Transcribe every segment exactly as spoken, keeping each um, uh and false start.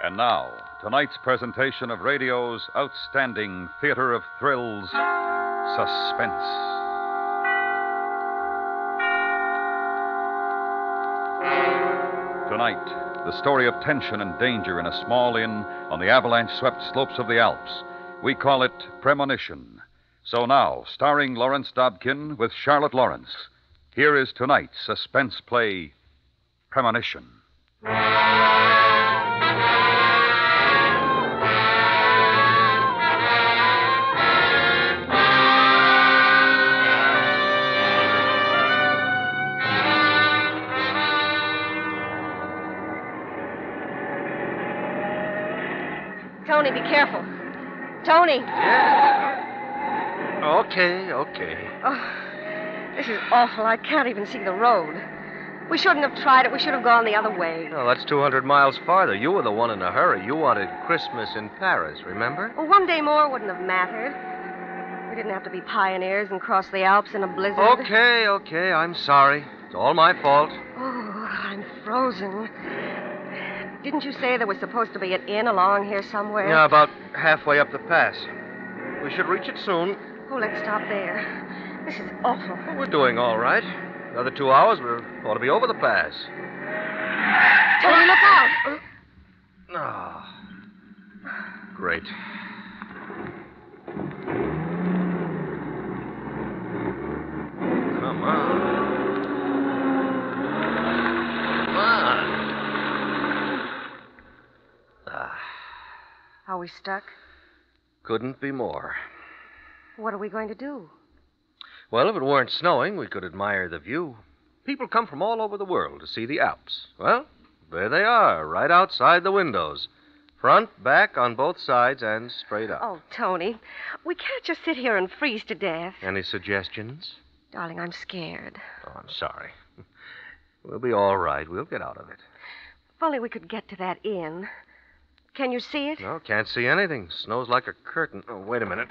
And now, tonight's presentation of radio's outstanding theater of thrills, Suspense. Tonight, the story of tension and danger in a small inn on the avalanche-swept slopes of the Alps. We call it Premonition. So now, starring Lawrence Dobkin with Charlotte Lawrence, here is tonight's suspense play, Premonition. Tony, be careful. Tony. Yes. Okay, okay. Oh, this is awful. I can't even see the road. We shouldn't have tried it. We should have gone the other way. No, that's two hundred miles farther. You were the one in a hurry. You wanted Christmas in Paris, remember? Well, one day more wouldn't have mattered. We didn't have to be pioneers and cross the Alps in a blizzard. Okay, okay. I'm sorry. It's all my fault. Oh, I'm frozen. Didn't you say there was supposed to be an inn along here somewhere? Yeah, about halfway up the pass. We should reach it soon. Oh, let's stop there. This is awful. Well, we're doing all right. Another two hours, we ought to be over the pass. Tony, look out! No. Oh, great. Come on. Are we stuck? Couldn't be more. What are we going to do? Well, if it weren't snowing, we could admire the view. People come from all over the world to see the Alps. Well, there they are, right outside the windows. Front, back, on both sides, and straight up. Oh, Tony, we can't just sit here and freeze to death. Any suggestions? Darling, I'm scared. Oh, I'm sorry. We'll be all right. We'll get out of it. If only we could get to that inn. Can you see it? No, can't see anything. Snow's like a curtain. Oh, wait a minute.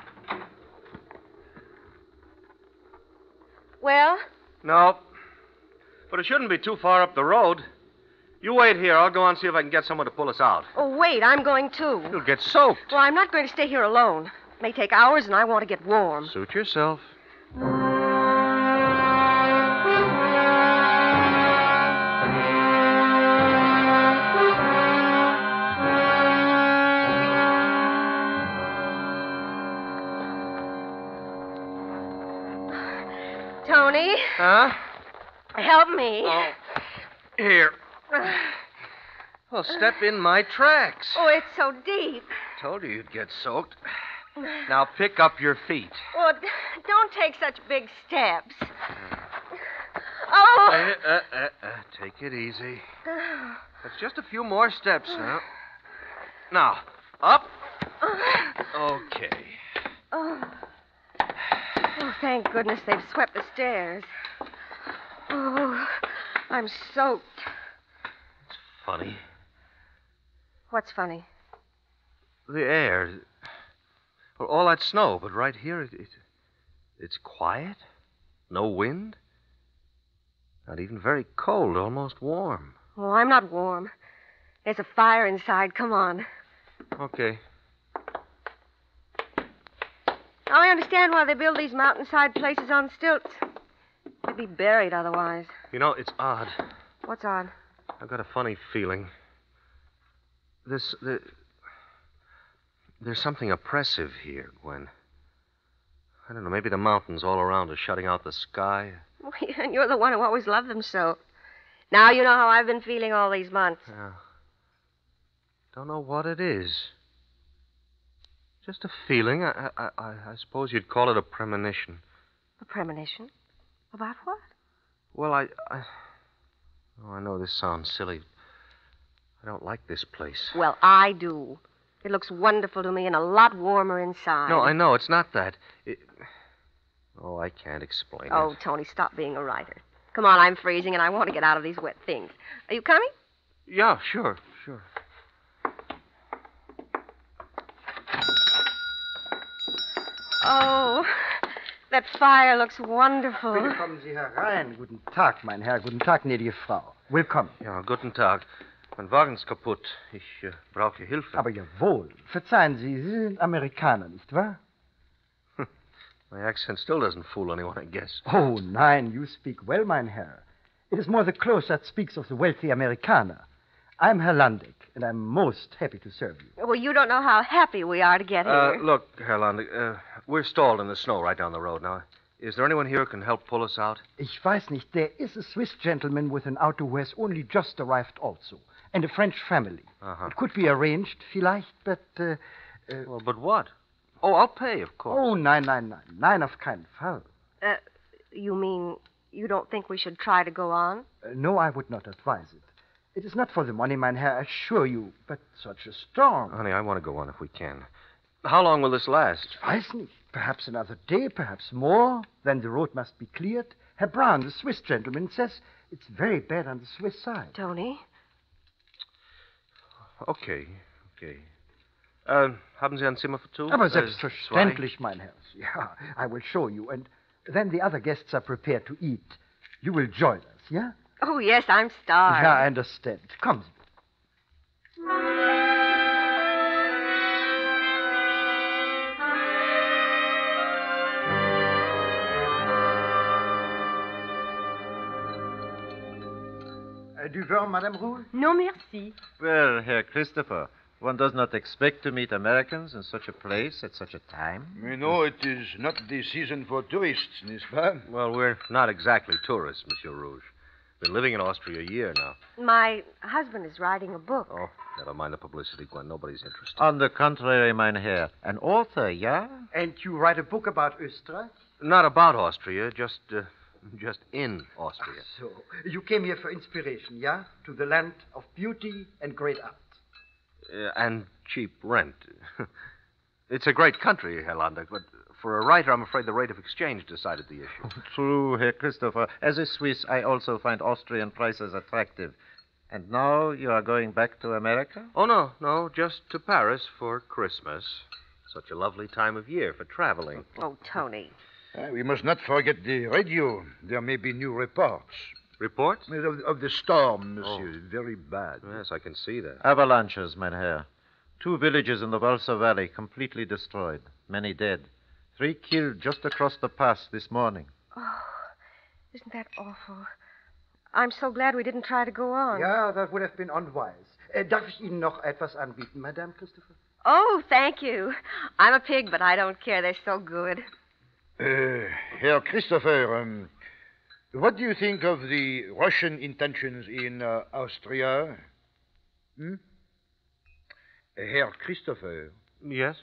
Well? No. But it shouldn't be too far up the road. You wait here. I'll go on and see if I can get someone to pull us out. Oh, wait. I'm going too. You'll get soaked. Well, I'm not going to stay here alone. It may take hours, and I want to get warm. Suit yourself. Tony? Huh? Help me. Oh. Here. Well, step in my tracks. Oh, it's so deep. Told you you'd get soaked. Now pick up your feet. Well, don't take such big steps. Oh! Uh, uh, uh, uh, take it easy. That's just a few more steps, huh? Now, up. Okay. Oh. Oh, thank goodness they've swept the stairs. Oh, I'm soaked. It's funny. What's funny? The air. Well, all that snow, but right here, it, it, it's quiet. No wind. Not even very cold, almost warm. Oh, I'm not warm. There's a fire inside. Come on. Okay. Now, I understand why they build these mountainside places on stilts. They'd be buried otherwise. You know, it's odd. What's odd? I've got a funny feeling. This, the, there's something oppressive here, Gwen. I don't know, maybe the mountains all around are shutting out the sky. Well, yeah, and you're the one who always loved them so. Now you know how I've been feeling all these months. Yeah. Don't know what it is. Just a feeling. I, I, I, I suppose you'd call it a premonition. A premonition? About what? Well, I... I, oh, I know this sounds silly. I don't like this place. Well, I do. It looks wonderful to me and a lot warmer inside. No, I know. It's not that. It... Oh, I can't explain oh, it. Oh, Tony, stop being a writer. Come on, I'm freezing and I want to get out of these wet things. Are you coming? Yeah, sure, sure. Oh, that fire looks wonderful. Bitte kommen Sie herein. Guten Tag, mein Herr. Guten Tag, gnädige Frau. Willkommen. Ja, guten Tag. Mein Wagen ist kaputt. Ich äh, brauche Hilfe. Aber jawohl. Verzeihen Sie, Sie sind Amerikaner, nicht wahr? My accent still doesn't fool anyone, I guess. Oh, nein, you speak well, mein Herr. It is more the clothes that speaks of the wealthy Americana. I'm Herr Landig, and I'm most happy to serve you. Well, you don't know how happy we are to get uh, here. Look, Herr Landig, uh, we're stalled in the snow right down the road now. Is there anyone here who can help pull us out? Ich weiß nicht. There is a Swiss gentleman with an auto who has only just arrived also, and a French family. Uh-huh. It could be arranged, vielleicht, but... Uh, uh, well, but what? Oh, I'll pay, of course. Oh, nein, nein, nein. Nein, auf keinen Fall. Uh, you mean you don't think we should try to go on? Uh, no, I would not advise it. It is not for the money, mein Herr, I assure you, but such a storm. Honey, I want to go on if we can. How long will this last? Ich weiß nicht. Perhaps another day, perhaps more. Then the road must be cleared. Herr Brown, the Swiss gentleman, says it's very bad on the Swiss side. Tony? Okay, okay. Uh, haben Sie ein Zimmer für two? Aber selbstverständlich, mein Herr. Yeah, I will show you. And then the other guests are prepared to eat. You will join us, yeah? Oh, yes, I'm starved. Yeah, I understand. Come. Uh, du vin, Madame Roux? No, merci. Well, Herr Christopher... One does not expect to meet Americans in such a place at such a time. You know, it is not the season for tourists, n'est-ce pas? Well, we're not exactly tourists, Monsieur Rouge. Been living in Austria a year now. My husband is writing a book. Oh, never mind the publicity, Gwen. Nobody's interested. On the contrary, mein Herr. An author, yeah? And you write a book about Österreich? Not about Austria, just, uh, just in Austria. Ah, so, you came here for inspiration, yeah? To the land of beauty and great art. Uh, and cheap rent. It's a great country, Herr Landig, but for a writer, I'm afraid the rate of exchange decided the issue. True, Herr Christopher. As a Swiss, I also find Austrian prices attractive. And now you are going back to America? Oh, no, no, just to Paris for Christmas. Such a lovely time of year for traveling. Oh, Tony. Uh, we must not forget the radio. There may be new reports. Reports? Of, of the storm, monsieur. Oh. Very bad. Yes, I can see that. Avalanches, mein Herr. Two villages in the Walser Valley completely destroyed. Many dead. Three killed just across the pass this morning. Oh, isn't that awful? I'm so glad we didn't try to go on. Yeah, that would have been unwise. Uh, darf ich Ihnen noch etwas anbieten, Madame Christopher? Oh, thank you. I'm a pig, but I don't care. They're so good. Uh, Herr Christopher, um... what do you think of the Russian intentions in uh, Austria? Hmm? Herr Christopher. Yes?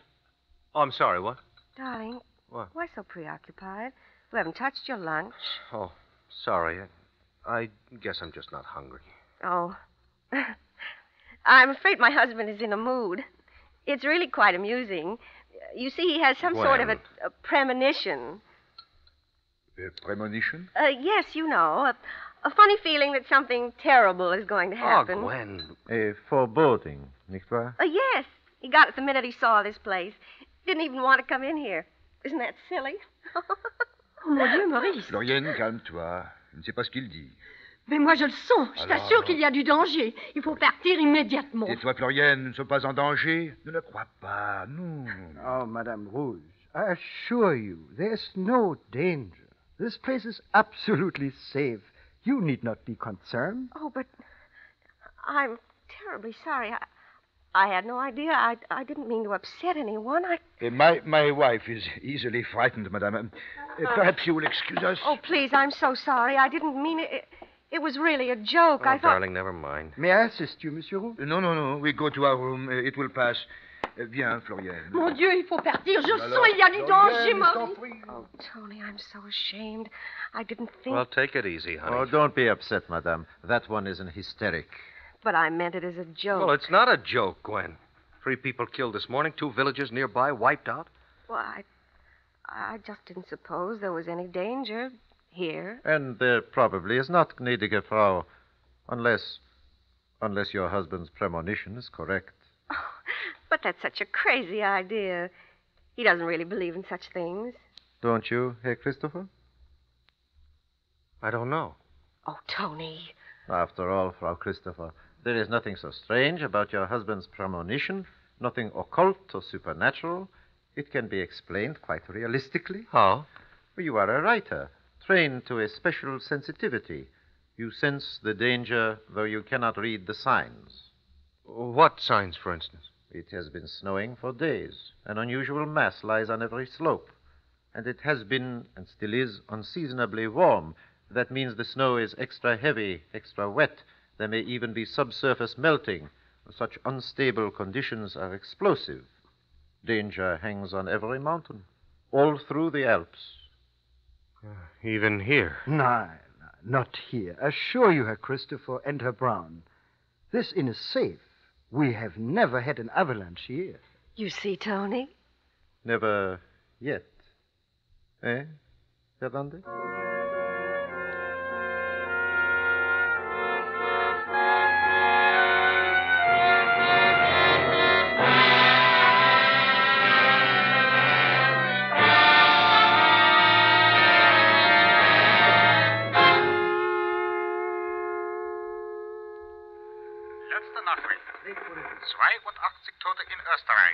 Oh, I'm sorry, what? Darling, what? Why so preoccupied? We haven't touched your lunch. Oh, sorry. I, I guess I'm just not hungry. Oh. I'm afraid my husband is in a mood. It's really quite amusing. You see, he has some when? sort of a, a premonition... A premonition? Uh, yes, you know. A, a funny feeling that something terrible is going to happen. Oh, Gwen. A foreboding, nicht wahr? Uh, yes. He got it the minute he saw this place. Didn't even want to come in here. Isn't that silly? Oh, mon Dieu, Maurice. Floriane, calme-toi. Je ne sais pas ce qu'il dit. Mais moi, je le sens. Je Alors... t'assure qu'il y a du danger. Il faut partir immédiatement. Et toi, Floriane, nous ne sommes pas en danger. Ne le crois pas, non. Oh, Madame Rouge, I assure you, there's no danger. This place is absolutely safe. You need not be concerned. Oh, but I'm terribly sorry. I, I had no idea. I, I didn't mean to upset anyone. I... Uh, my, my wife is easily frightened, madame. Uh, uh, perhaps you will excuse us. Oh, please, I'm so sorry. I didn't mean it. It, it was really a joke. Oh, I thought... darling, never mind. May I assist you, Monsieur Roux? No, no, no. We go to our room. Uh, it will pass. Eh bien, Floriane. Mon Dieu, il faut partir. Je Alors, sens, il y a du danger, Maurice. Oh, Tony, I'm so ashamed. I didn't think... Well, take it easy, honey. Oh, don't be upset, madame. That one is an hysteric. But I meant it as a joke. Well, it's not a joke, Gwen. Three people killed this morning, two villages nearby wiped out. Well, I, I just didn't suppose there was any danger here. And there probably is not, gnädige Frau, unless, unless your husband's premonition is correct. But that's such a crazy idea. He doesn't really believe in such things. Don't you, Herr Christopher? I don't know. Oh, Tony. After all, Frau Christopher, There is nothing so strange about your husband's premonition, nothing occult or supernatural. It can be explained quite realistically. How? You are a writer, trained to a special sensitivity. You sense the danger, though you cannot read the signs. What signs, for instance? It has been snowing for days. An unusual mass lies on every slope. And it has been, and still is, unseasonably warm. That means the snow is extra heavy, extra wet. There may even be subsurface melting. Such unstable conditions are explosive. Danger hangs on every mountain, all through the Alps. Uh, even here? No, no, not here. Assure you, Herr Christopher and Herr Brown, this inn is safe. We have never had an avalanche here. You see, Tony? Never yet. Eh, Fernande?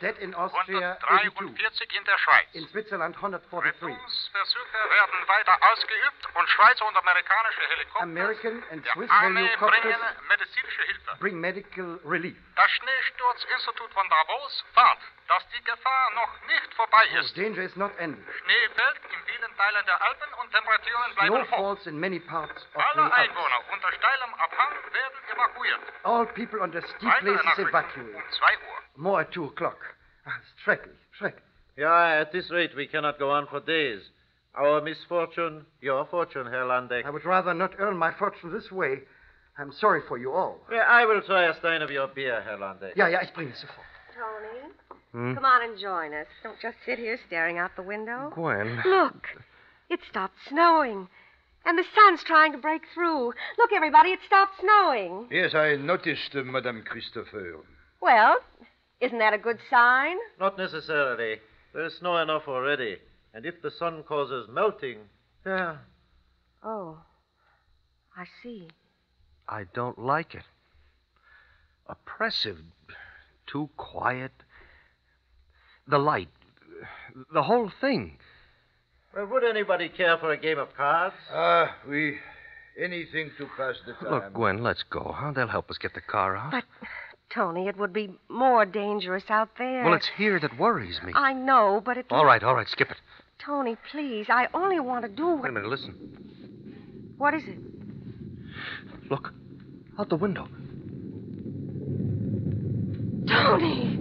Dead in Austria, hundertdreiundvierzig in der Schweiz. In Switzerland, hundertdreiundvierzig. Rettungsversuche werden weiter ausgeübt und Schweizer und amerikanische Helikopter. American and Swiss helicopters bringen medizinische Hilfe. Bring medical relief. Das Schneesturzinstitut von Davos warnt, dass die Gefahr noch nicht vorbei ist. The danger is not ended. Schnee fällt in vielen Teilen der Alpen und Temperaturen bleiben hoch. Snowfalls in many parts of the Alps. Alle Einwohner unter steilem Abhang werden evakuiert. All people under steep places evacuated. Um zwei Uhr. More at two o'clock. Schrecklich, schrecklich. Yeah, at this rate, we cannot go on for days. Our misfortune, your fortune, Herr Landeck. I would rather not earn my fortune this way. I'm sorry for you all. Yeah, I will try a stein of your beer, Herr Landeck. Yeah, yeah, ich bringe es sofort. Tony, hmm? Come on and join us. Don't just sit here staring out the window. Gwen. Look, it stopped snowing. And the sun's trying to break through. Look, everybody, it stopped snowing. Yes, I noticed, uh, Madame Christopher. Well, isn't that a good sign? Not necessarily. There's snow enough already. And if the sun causes melting... Yeah. Oh, I see. I don't like it. Oppressive. Too quiet. The light. The whole thing. Well, would anybody care for a game of cards? Ah, uh, we... Anything to pass the time. Look, Gwen, let's go, huh? They'll help us get the car out. But... Tony, it would be more dangerous out there. Well, it's here that worries me. I know, but it... All right, all right, skip it. Tony, please, I only want to do what... Wait a minute, listen. What is it? Look, out the window. Tony!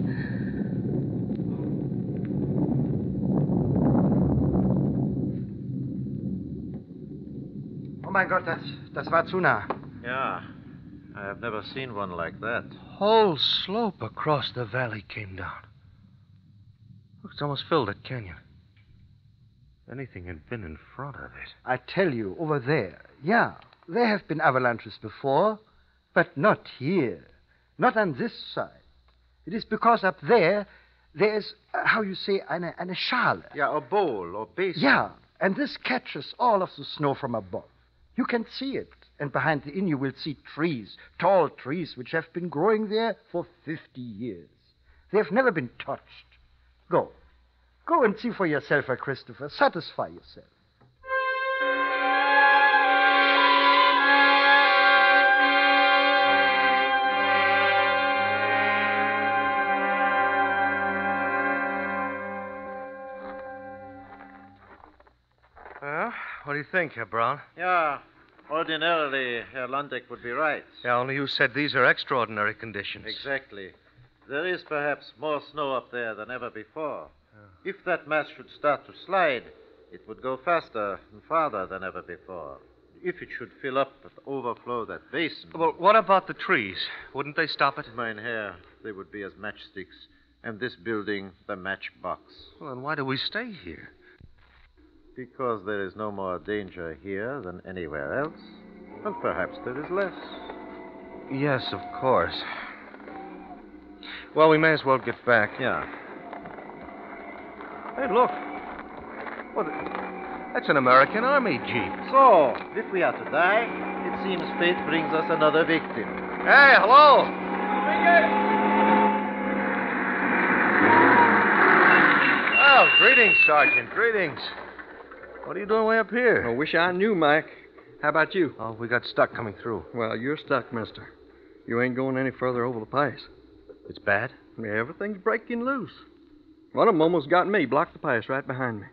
Oh, my God, das, das war zu nah. Yeah. I have never seen one like that. Whole slope across the valley came down. Look, it's almost filled that canyon. Anything had been in front of it. I tell you, over there, yeah, there have been avalanches before, but not here, not on this side. It is because up there, there is, uh, how you say, eine, eine Schale. Yeah, a bowl or basin. Yeah, and this catches all of the snow from above. You can see it. And behind the inn you will see trees, tall trees, which have been growing there for fifty years. They have never been touched. Go. Go and see for yourself, Herr Christopher. Satisfy yourself. Well, what do you think, Herr Brown? Yeah. Ordinarily, Herr Landeck would be right. Yeah, only you said these are extraordinary conditions. Exactly. There is perhaps more snow up there than ever before. Yeah. If that mass should start to slide, it would go faster and farther than ever before. If it should fill up and overflow that basin... Well, what about the trees? Wouldn't they stop it? Mein Herr, they would be as matchsticks, and this building, the matchbox. Well, then why do we stay here? Because there is no more danger here than anywhere else. And perhaps there is less. Yes, of course. Well, we may as well get back. Yeah. Hey, look. Well, that's an American Army jeep. So, if we are to die, it seems fate brings us another victim. Hey, hello! Oh, greetings, Sergeant, greetings. What are you doing way up here? I wish I knew, Mike. How about you? Oh, we got stuck coming through. Well, you're stuck, mister. You ain't going any further over the pass. It's bad? Yeah, everything's breaking loose. One of them almost got me, blocked the pass right behind me.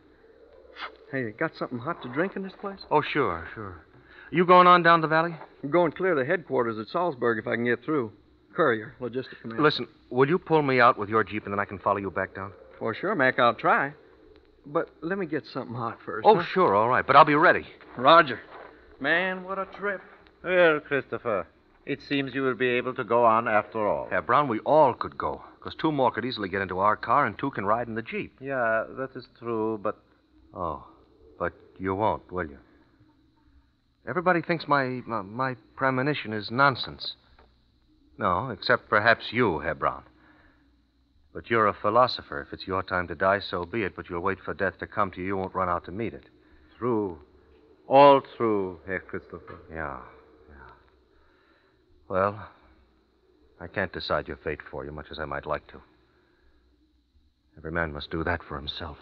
Hey, you got something hot to drink in this place? Oh, sure, sure. You going on down the valley? I'm going clear to headquarters at Salzburg if I can get through. Courier, Logistics Command. Listen, will you pull me out with your Jeep and then I can follow you back down? Well, sure, Mac, I'll try. But let me get something hot first. Oh, huh? Sure, all right, but I'll be ready. Roger. Man, what a trip. Well, Christopher, it seems you will be able to go on after all. Yeah, Brown, we all could go, because two more could easily get into our car and two can ride in the Jeep. Yeah, that is true, but... Oh, but you won't, will you? Everybody thinks my, my my premonition is nonsense. No, except perhaps you, Herr Brown. But you're a philosopher. If it's your time to die, so be it. But you'll wait for death to come to you. You won't run out to meet it. True. All true, Herr Christopher. Yeah, yeah. Well, I can't decide your fate for you, much as I might like to. Every man must do that for himself.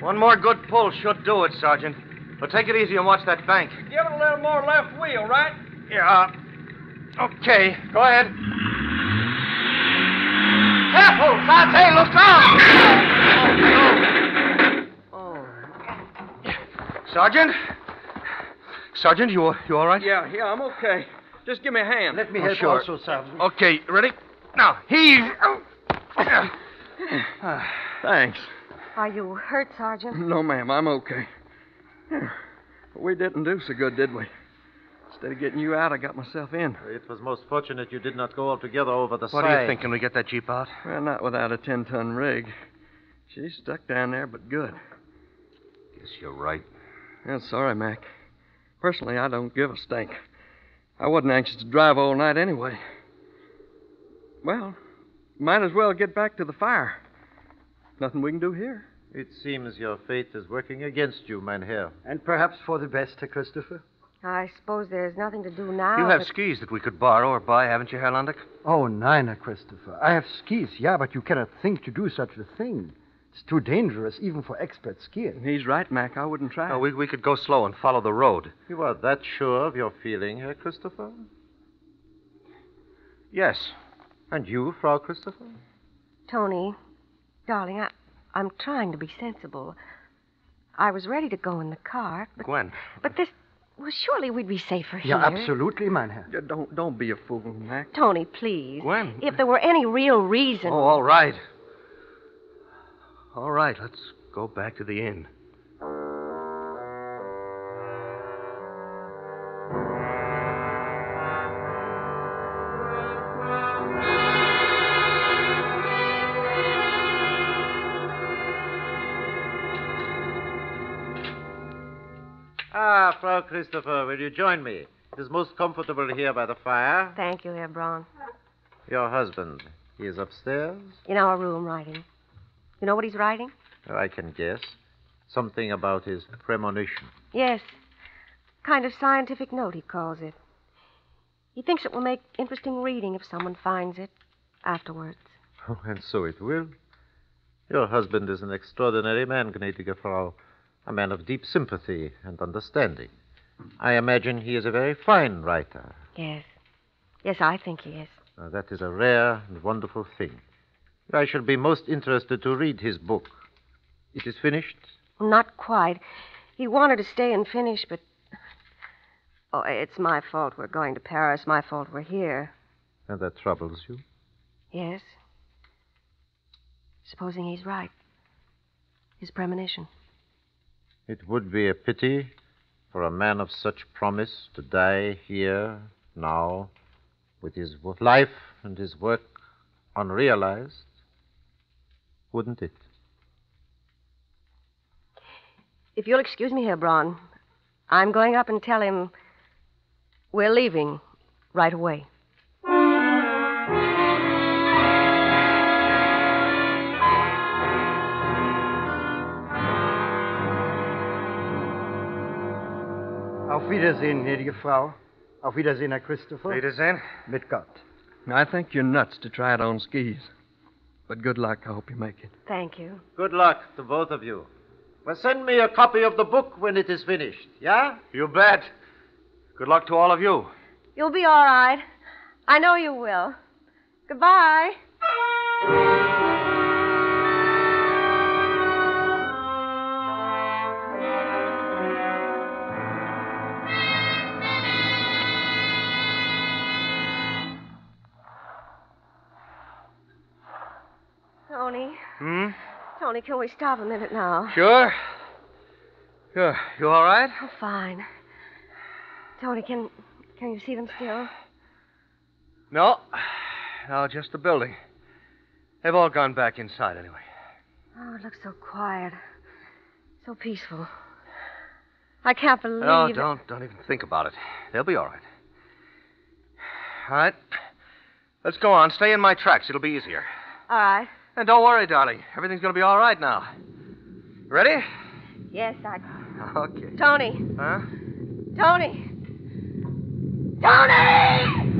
One more good pull should do it, Sergeant. But take it easy and watch that bank. Give it a little more left wheel, right? Yeah. Okay, go ahead. Careful, Sante, look out! Oh, no. Sergeant? Sergeant, you, you all right? Yeah, yeah, I'm okay. Just give me a hand. Let me oh, help sure. also, Sergeant. Okay, ready? Now, heave. Oh. Thanks. Are you hurt, Sergeant? No, ma'am, I'm okay. Yeah. We didn't do so good, did we? Instead of getting you out, I got myself in. It was most fortunate you did not go altogether over the what side. What do you think? Can we get that Jeep out? Well, not without a ten-ton rig. She's stuck down there, but good. Guess you're right. Yeah, sorry, Mac. Personally, I don't give a stink. I wasn't anxious to drive all night anyway. Well, might as well get back to the fire. Nothing we can do here. It seems your fate is working against you, mein Herr. And perhaps for the best, Herr Christopher. I suppose there's nothing to do now. You have but... skis that we could borrow or buy, haven't you, Herr Landick? Oh, nein, Herr Christopher. I have skis, yeah, but you cannot think to do such a thing. It's too dangerous, even for expert skiing. He's right, Mac. I wouldn't try. No, we, we could go slow and follow the road. You are that sure of your feeling, Herr Christopher? Yes. And you, Frau Christopher? Tony... Darling, I, I'm trying to be sensible. I was ready to go in the car. But, Gwen. But this... Well, surely we'd be safer here. Yeah, absolutely, mein Herr. Yeah, don't, don't be a fool, Mac. Tony, please. Gwen. If there were any real reason... Oh, all right. All right, let's go back to the inn. Ah, Frau Christopher, will you join me? It is most comfortable here by the fire. Thank you, Herr Braun. Your husband, he is upstairs? In our room, writing. You know what he's writing? Oh, I can guess. Something about his premonition. Yes. Kind of scientific note, he calls it. He thinks it will make interesting reading if someone finds it afterwards. Oh, and so it will. Your husband is an extraordinary man, gnädige Frau. A man of deep sympathy and understanding. I imagine he is a very fine writer. Yes. Yes, I think he is. Now, that is a rare and wonderful thing. I shall be most interested to read his book. It is finished? Not quite. He wanted to stay and finish, but... Oh, it's my fault we're going to Paris. My fault we're here. And that troubles you? Yes. Supposing he's right. His premonition. It would be a pity for a man of such promise to die here, now, with his life and his work unrealized, wouldn't it? If you'll excuse me, Herr Braun, I'm going up and tell him we're leaving right away. Auf Wiedersehen, gnädige Frau. Auf Wiedersehen, Herr Christopher. Wiedersehen. Mit Gott. I think you're nuts to try it on skis. But good luck. I hope you make it. Thank you. Good luck to both of you. Well, send me a copy of the book when it is finished, yeah? You bet. Good luck to all of you. You'll be all right. I know you will. Goodbye. Hmm? Tony, can we stop a minute now? Sure. Sure. You all right? Oh, fine. Tony, can can you see them still? No. No, just the building. They've all gone back inside anyway. Oh, it looks so quiet. So peaceful. I can't believe... No, don't, it. don't even think about it. They'll be all right. All right. Let's go on. Stay in my tracks. It'll be easier. All right. And don't worry, darling. Everything's going to be all right now. Ready? Yes, I... Okay. Tony. Huh? Tony. Tony!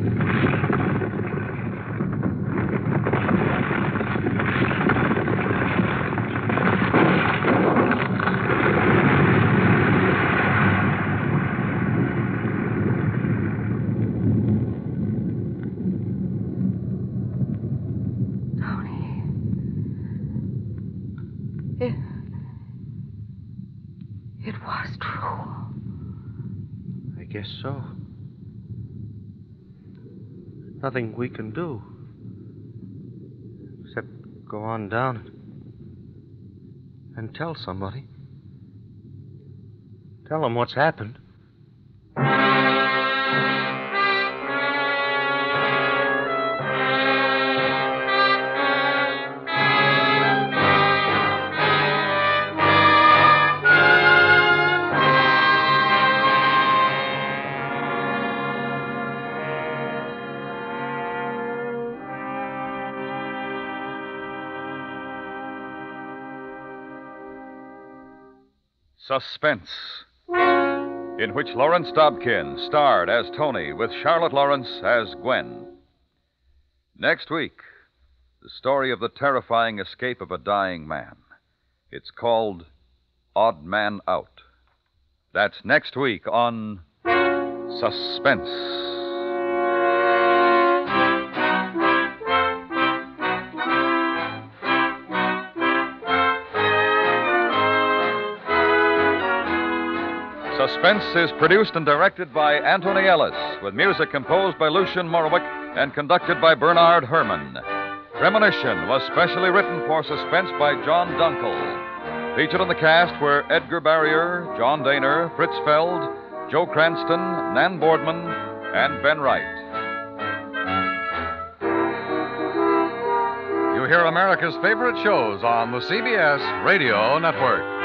So. Nothing we can do. Except go on down and tell somebody. Tell them what's happened. Suspense, in which Lawrence Dobkin starred as Tony with Charlotte Lawrence as Gwen. Next week, the story of the terrifying escape of a dying man. It's called Odd Man Out. That's next week on Suspense. Suspense is produced and directed by Anthony Ellis, with music composed by Lucian Morwick and conducted by Bernard Herrmann. Premonition was specially written for Suspense by John Dunkel. Featured in the cast were Edgar Barrier, John Dehner, Fritz Feld, Joe Cranston, Nan Boardman, and Ben Wright. You hear America's favorite shows on the C B S Radio Network.